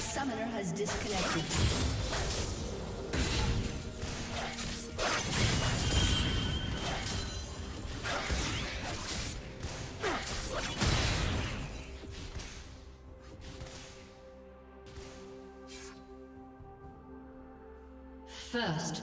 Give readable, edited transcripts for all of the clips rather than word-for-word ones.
Summoner has disconnected. First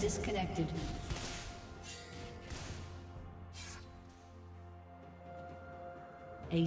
Disconnected. A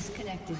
Disconnected.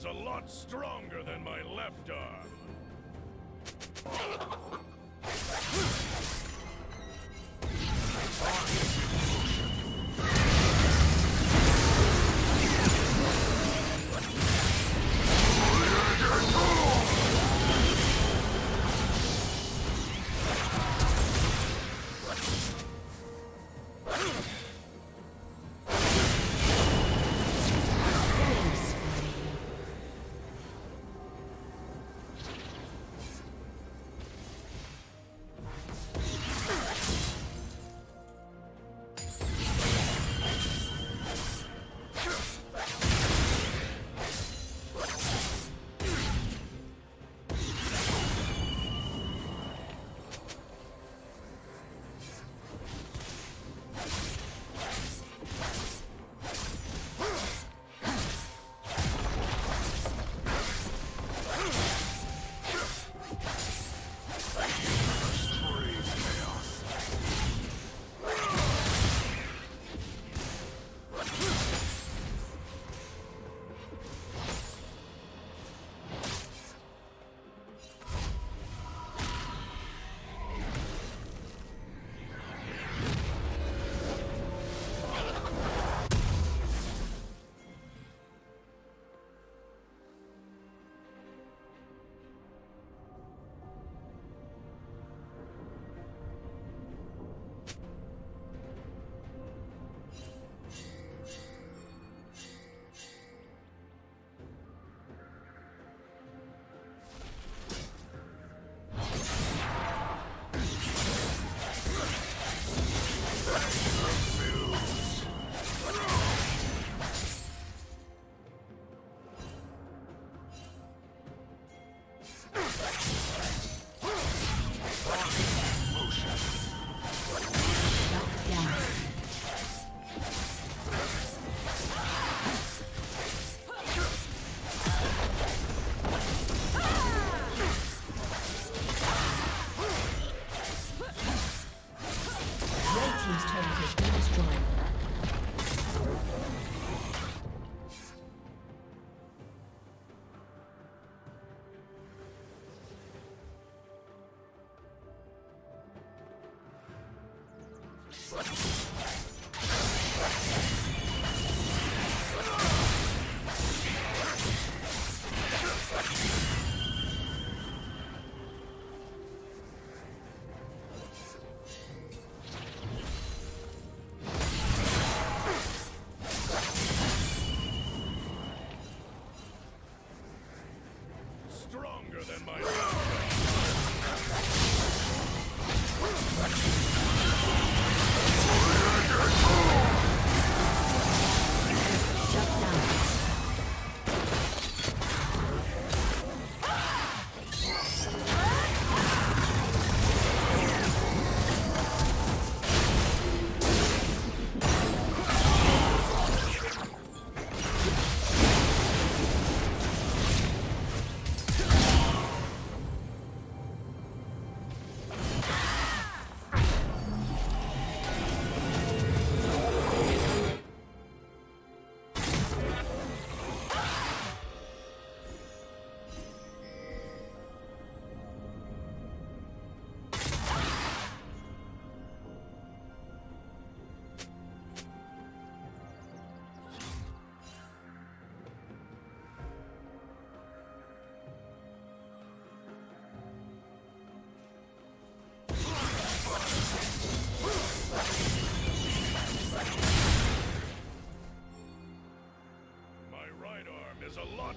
is a lot stronger than my left arm.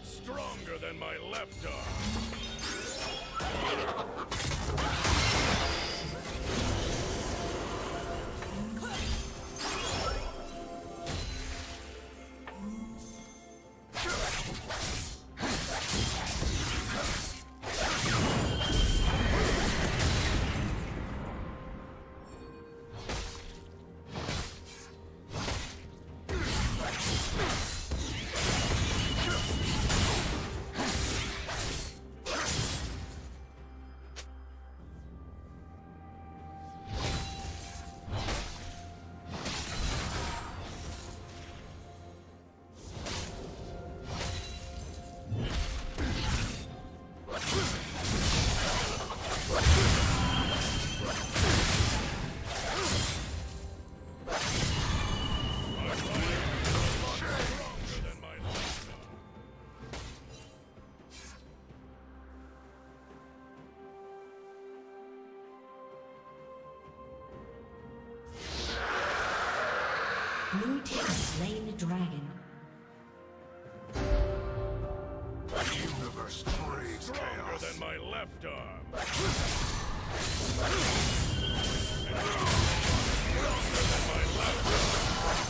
Stronger than my left arm. Blue team slain the dragon. Universe creates chaos. Stronger than my left arm. Stronger than my left arm.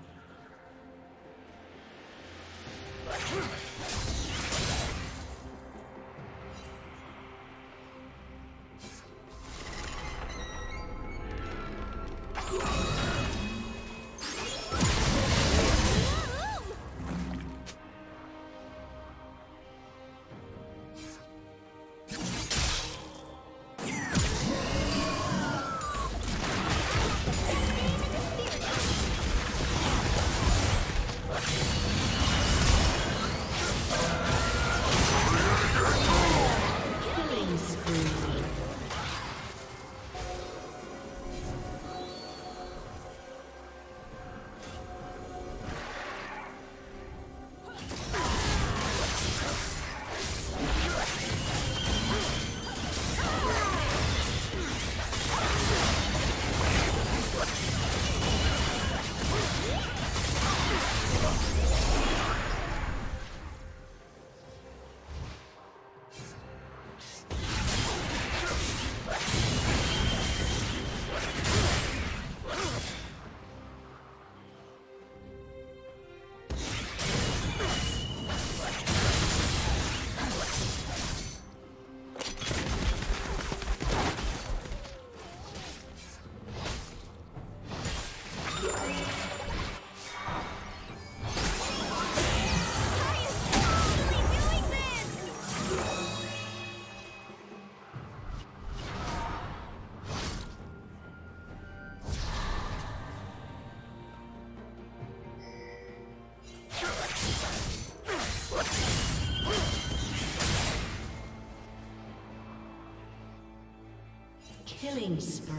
Killing spree.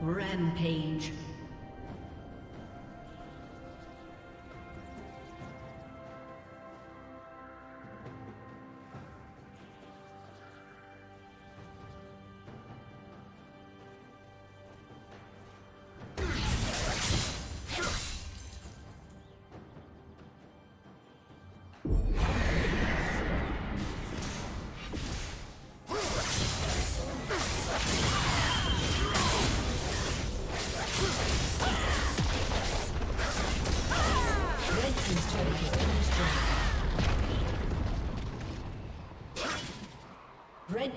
Rampage. Red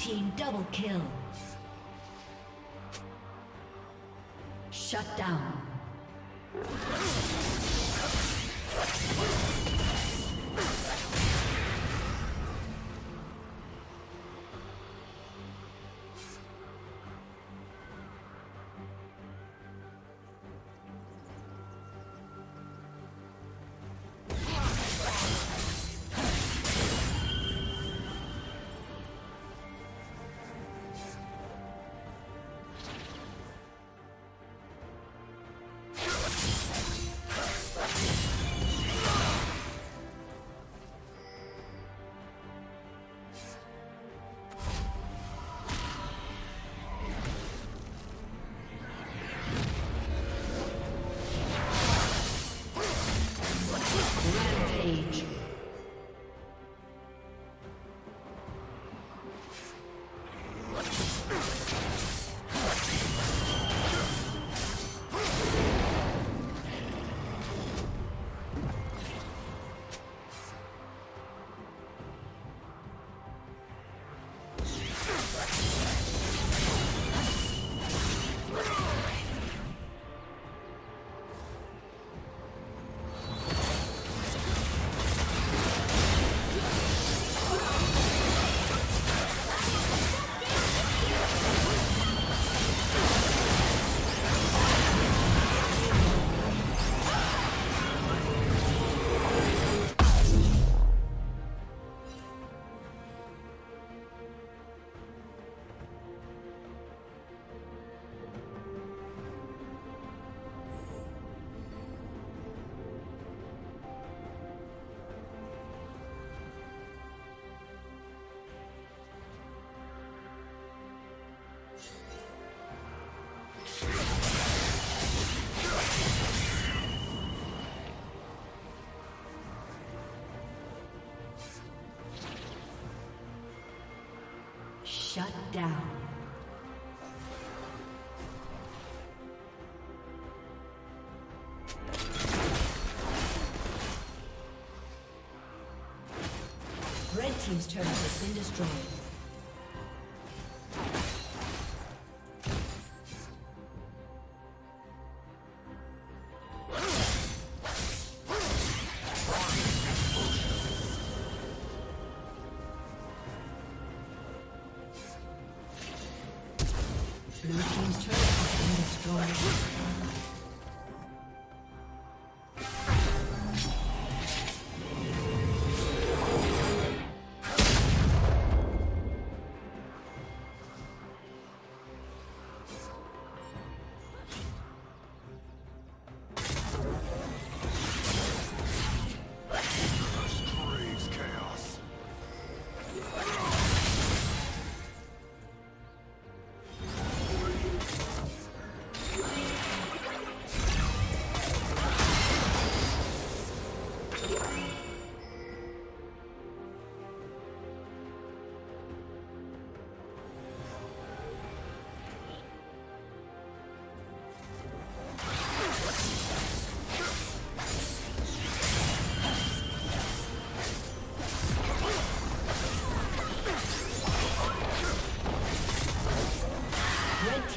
team double kill. Shut down. Shut down. Red team's turret has been destroyed.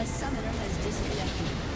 A summoner has disconnected.